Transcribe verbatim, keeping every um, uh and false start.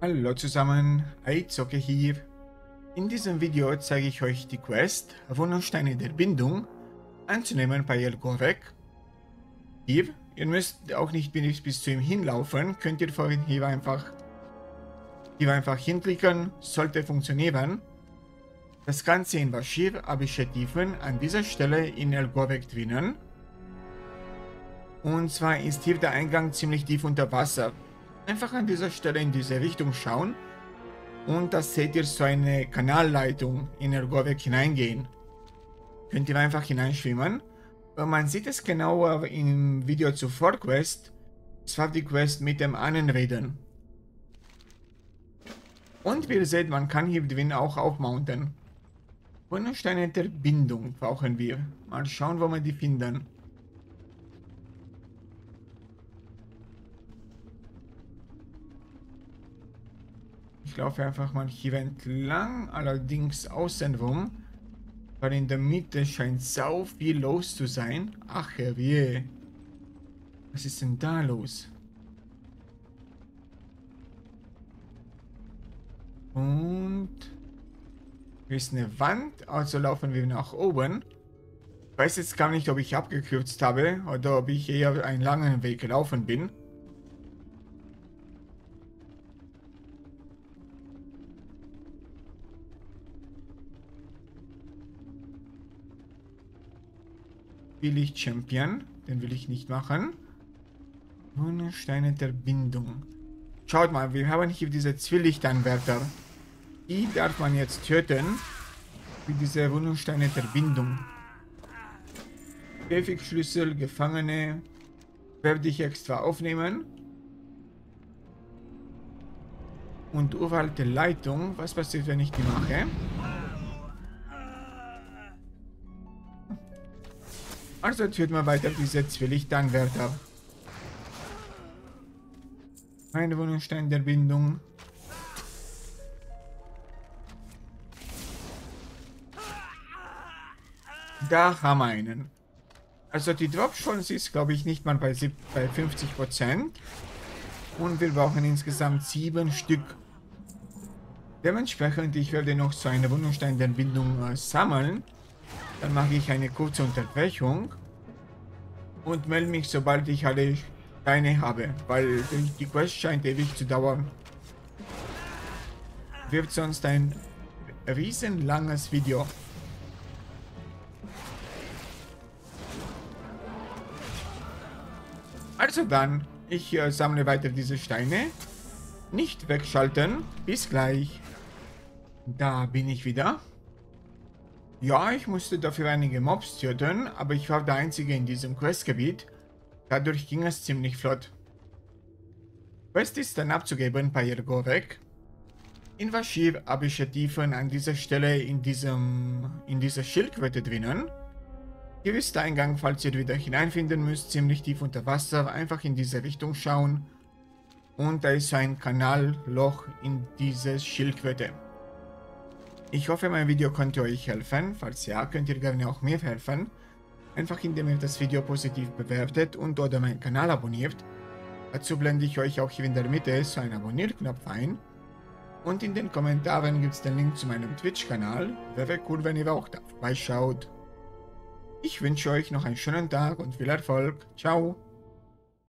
Hallo zusammen, iZocke hier. In diesem Video zeige ich euch die Quest Runensteine der Bindung anzunehmen bei El Gorek. Hier, ihr müsst auch nicht bis zu ihm hinlaufen, könnt ihr vorhin hier einfach, hier einfach hinklicken, sollte funktionieren. Das Ganze in Vashj'ir, Abyssische Tiefen, an dieser Stelle in El Gorek drinnen. Und zwar ist hier der Eingang ziemlich tief unter Wasser. Einfach an dieser Stelle in diese Richtung schauen und da seht ihr so eine Kanalleitung in Ergowek hineingehen. Könnt ihr einfach hineinschwimmen. Man sieht es genauer im Video zuvor Quest. Das war die Quest mit dem Ahnenreden. Und wie ihr seht, man kann hier drin auch aufmounten. Runensteine der Bindung brauchen wir. Mal schauen, wo wir die finden. Ich laufe einfach mal hier entlang, allerdings außenrum, weil in der Mitte scheint sau viel los zu sein. Ach je, was ist denn da los? Und hier ist eine Wand, also laufen wir nach oben. Ich weiß jetzt gar nicht, ob ich abgekürzt habe oder ob ich eher einen langen Weg gelaufen bin. Will ich Champion, den will ich nicht machen. Runensteine der Bindung. Schaut mal, wir haben hier diese Zwillichtanwärter. Die darf man jetzt töten. Für diese Runensteine der Bindung. Käfigschlüssel, Gefangene. Werde ich extra aufnehmen. Und uralte Leitung. Was passiert, wenn ich die mache? Also töten wir weiter diese Zwillichtanwärter. Ein Runenstein der Bindung. Da haben wir einen. Also die Drop-Chance ist, glaube ich, nicht mal bei, bei fünfzig Prozent. Und wir brauchen insgesamt sieben Stück. Dementsprechend, ich werde noch so eine Runenstein der Bindung äh, sammeln. Dann mache ich eine kurze Unterbrechung und melde mich, sobald ich alle Steine habe, weil die Quest scheint ewig zu dauern. Wird sonst ein riesenlanges Video. Also dann, ich äh, sammle weiter diese Steine. Nicht wegschalten, bis gleich. Da bin ich wieder. Ja, ich musste dafür einige Mobs töten, aber ich war der einzige in diesem Questgebiet. Dadurch ging es ziemlich flott. Quest ist dann abzugeben bei Jergovek. In Vashj'ir Abyssische Tiefen an dieser Stelle in diesem in dieser Schildkröte drinnen. Hier ist der Eingang, falls ihr wieder hineinfinden müsst, ziemlich tief unter Wasser. Einfach in diese Richtung schauen. Und da ist so ein Kanalloch in diese Schildkröte. Ich hoffe, mein Video konnte euch helfen. Falls ja, könnt ihr gerne auch mir helfen. Einfach indem ihr das Video positiv bewertet und oder meinen Kanal abonniert. Dazu blende ich euch auch hier in der Mitte so einen Abonnierknopf ein. Und in den Kommentaren gibt es den Link zu meinem Twitch-Kanal. Wäre cool, wenn ihr auch da vorbeischaut. Ich wünsche euch noch einen schönen Tag und viel Erfolg. Ciao!